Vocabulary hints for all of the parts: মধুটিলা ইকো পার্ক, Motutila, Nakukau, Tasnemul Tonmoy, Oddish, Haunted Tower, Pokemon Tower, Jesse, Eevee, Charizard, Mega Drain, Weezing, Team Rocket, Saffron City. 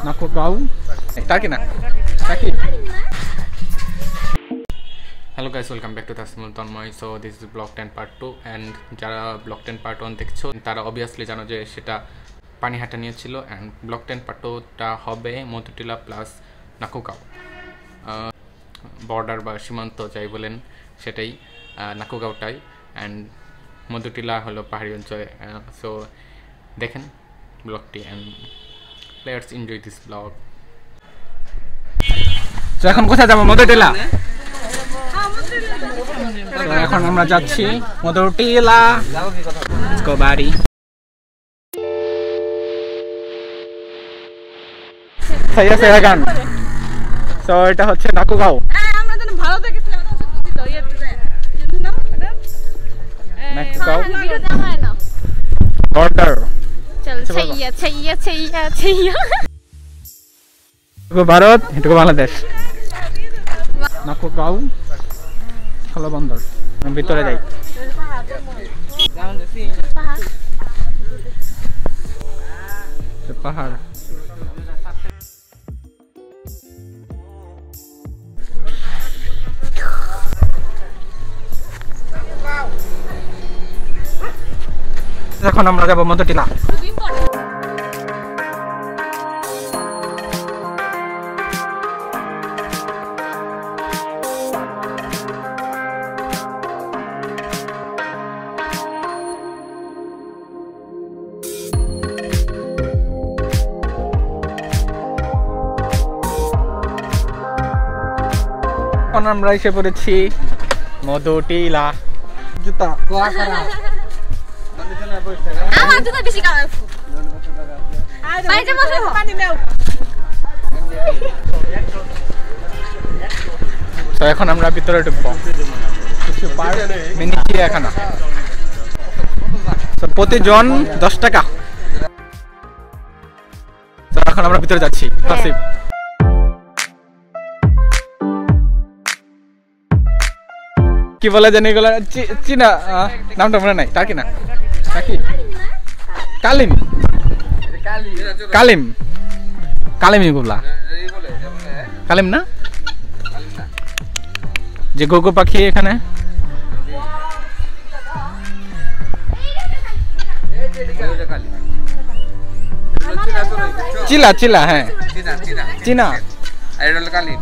Hello guys, welcome back to Tasnemul Tonmoy. So this is vlog 10 part 2 and jara vlog 10 part 1 dekhcho tara obviously jano je seta pani hata niye chilo and vlog 10 part 2 ta hobe Motutila plus Nakukau border ba shimanto jai bolen setai Nakukau tai and Motutila holo pahari onchol so dekhen vlog ti and let's enjoy this vlog. So ekhon kotha jabo Motutila? So ekhon amra jacchi Motutila. Let's go buddy. Saya saya gan. So eta hocche Nakukau. Amra jon bhalo dekhechhilam eta hocche porichito iyate. Nam madam. Nakukau. Border. Chaiya chaiya chaiya chaiya go bharat etuko bangladesh Nakukau khalo bandar bhitore jai pahar এখন আমরা যাব মধুটিলা এখন আমরা এসে পড়েছি মধুটিলা জুতা কোয়া করা I'm not busy. So I can't wrap it to the phone. So Pote John Dostaka. So I can't wrap it to that sheet. That's it. Kivala the Nicola China. Now to run it. Takina. Kalim. Kalim. Kalim. Kalim you go Kalim na? Je gogo pakhi ekhane. Chila chila hai. China. Idol Kalim.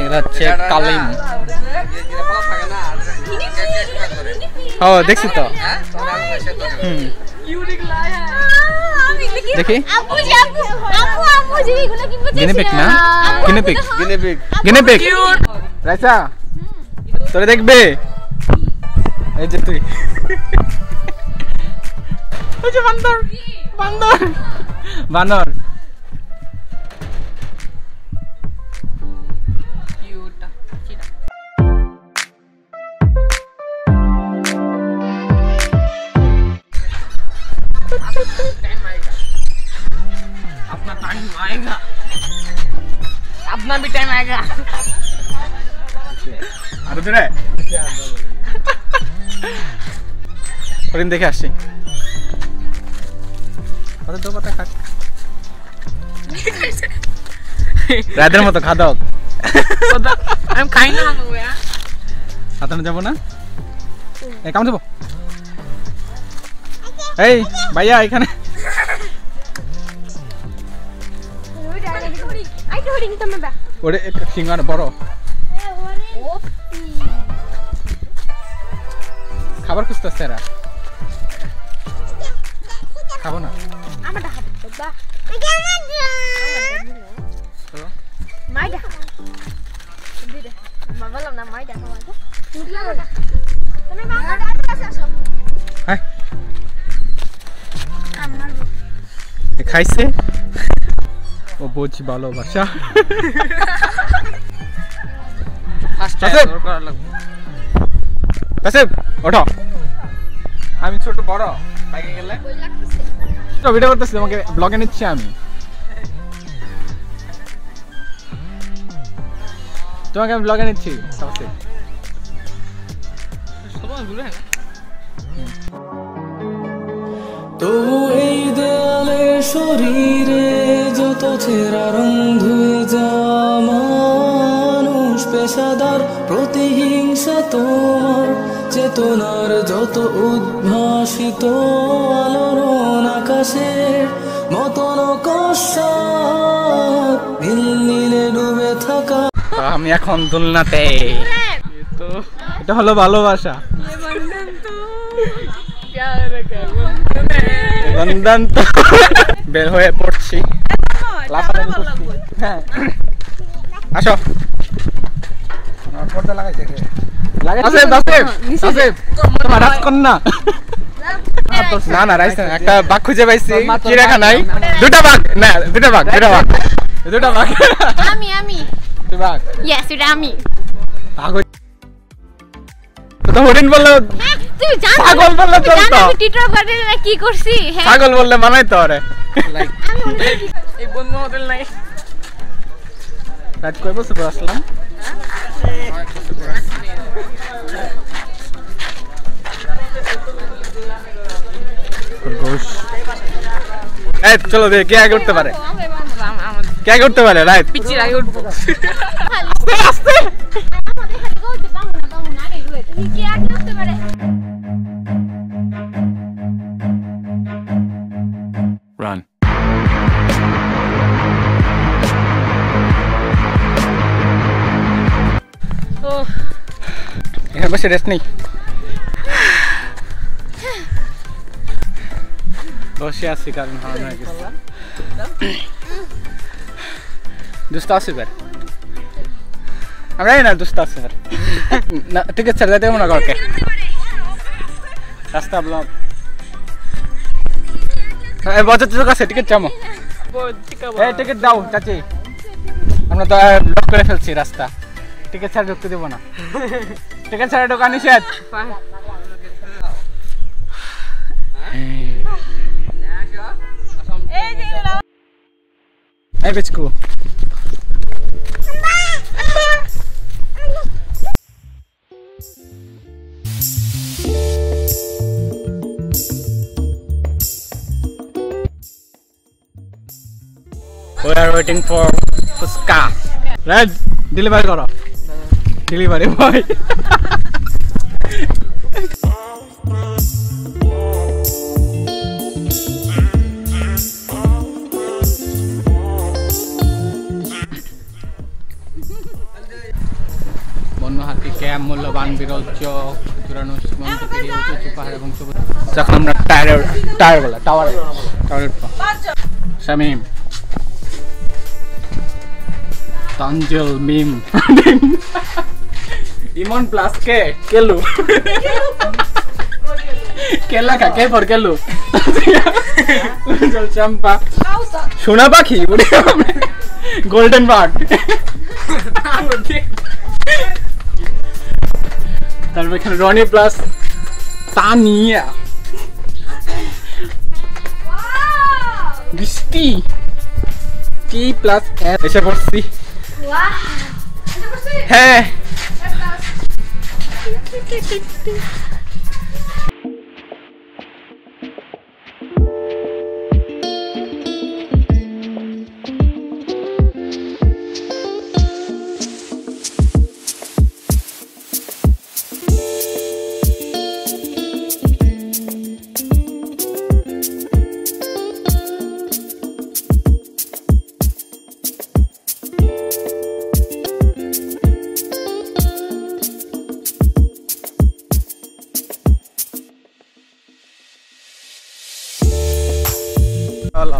Egra che Kalim. Oh, dekhi to. Unique laya. Dekhi. Abu ji gulo ki boche. Guinea pig na? Guinea pig. Guinea pig. Guinea pig. Raisa. Tore dekhbe. Ei je tui. Oi je bandor. Bandor. Banor. अपना भी time आएगा अरे तेरे पर इन देखे अच्छी पता दो पता खा राधर मत खा दो I'm kind of hungry आता ना जाबो ना एक काम जाबो Hey भैया इखने What is it? Thing on a bottle. Cover Kusta Sarah. Havana. I'm a dad. Oh, bochi balo bacha. Tasib, utho. Ami choto boro. Bike gele. To video korte chilo amake vlog e niche ami. Tomake vlog e niche. Tasib. Soban dure na. To ei dele shorire তো ছেঁড়া রংধুই যা মানুষ পেশাদার, প্রতিহিংসা তোমার চেতনার যত উদ্ভাসিত আলোড়ন আকাশের মতন কষার নীল নীলে ডুবে থাকা। আমি এখন দুলনাতে, এটা হলো ভালোবাসা। বের হয়ে পড়ছি, আসো পর্দা লাগাইছে না না রাইস একটা বাঘ খুঁজে পাইছি চিড়িয়াখানায়। দুটা বাঘ আমি বাঘ, ইয়েস এটা আমি বাঘ। হরিণ বললে ছাগল বললে চলতো, কি করছি ছাগল বললে মানাই তো। আরে আসলাম চলো দেখে আগে উঠতে পারে, কে করতে পারে রাইট পিছিয়ে আগে উঠবো। আস্তে আস্তে Run. Oh. Yeah, but rest nahi. Bosya sikaran hana kis. Dusta se ber. আমরা না দুস্তা স্যার না ঠিক আছে চলে যাবো না কালকে রাস্তা ব্লক এই বজে তো কাছে টিকিট চামো এই টিকিট দাও চাচি আমরা তো ব্লক করে ফেলছি রাস্তা টিকিট ছাড়া ঢুকতে দেব না টিকিট ছাড়া ঢোকা নিষেধ এই বিচকু We are waiting for Fuska. Red, deliver karo. Delivery boy. বন্য হাতি ক্যাম্প মূল্যবান বিরল চক চূড়ানো পাহাড় এবং যখন আমরা tower Shamim Tanjil meme Imon plus K Kelu Kela ka K for Kelu Jal champa Shuna pakhi Golden bird Tarbe khane Ronnie plus Tania Bisti T plus S Esha for C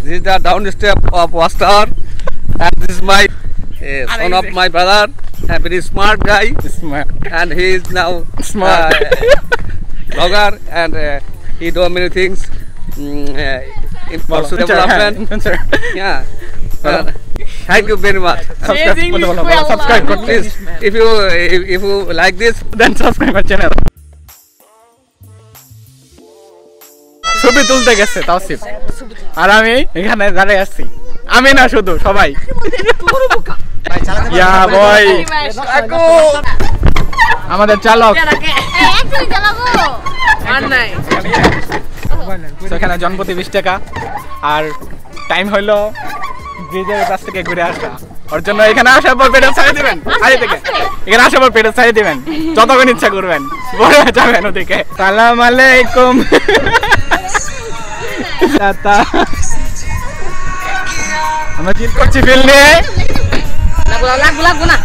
This is the down step of Wastar and this is my son of my brother, a very smart guy, and he is now smart blogger and he do many things in pursuit development. Yeah. Thank you very much. Subscribe, please. If you like this, then subscribe my channel. ছবি তুলতে গেছে তাওসিফ আর আমি এখানে দাঁড়িয়ে আছি আমি না শুধু সবাই আমাদের চালক সেখানে জনপ্রতি 20 টাকা আর টাইম হইল ব্রিজের কাছ থেকে ঘুরে আসা ওর জন্য এখানে আসার পর পেট্রোল ছাড়িয়ে দিবেন আরে থেকে এখানে আসার পর পেট্রোল ছাড়িয়ে দিবেন যতক্ষণ ইচ্ছা করবেন বড় যাবেন ওদিকে সালাম আলাইকুম দাদা আমরা জিল করছি ফিল নিয়ে লাগবো লাগবো না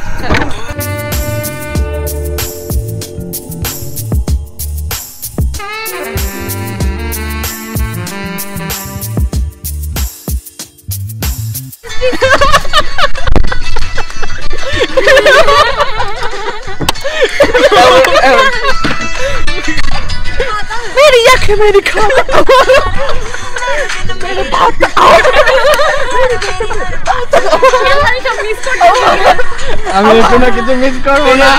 मेरी आँख मेरी खाल मेरे बात हमें इतना किसी मिस करो ना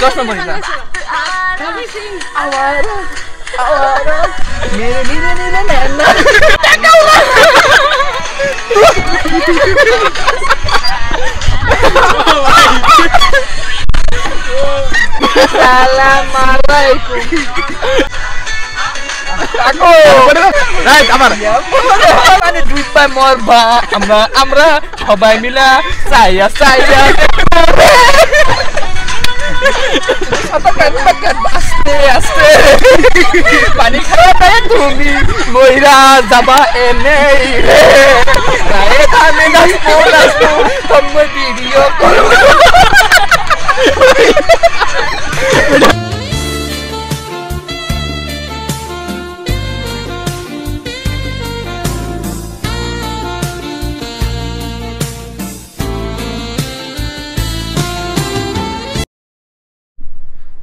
दोस्तों महीना आवारा आवारा मेरे मेरे मेरे नैना देखो Assalamualaikum. Aku. Right, amar. Mana duit pay more ba? Amra, amra. Hobai mila. Saya, saya. Apa kan, kan. Aste, aste. Panik saya tumi. Moira zaba enei. Saya tak mega spoiler tu. Kamu video call.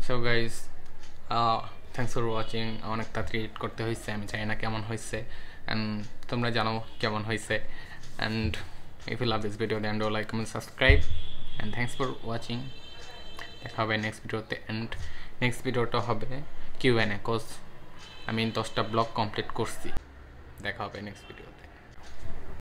So guys, thanks for watching. I want to create korte hoyse ami jani na kemon hoyse and tumra jano kemon hoyse and if you love this video then do like, comment, subscribe and thanks for watching. দেখা হবে next ভিডিওতে and next ভিডিওটা হবে কিউ&A course আমি 10টা blog complete করছি দেখা হবে নেক্সট ভিডিও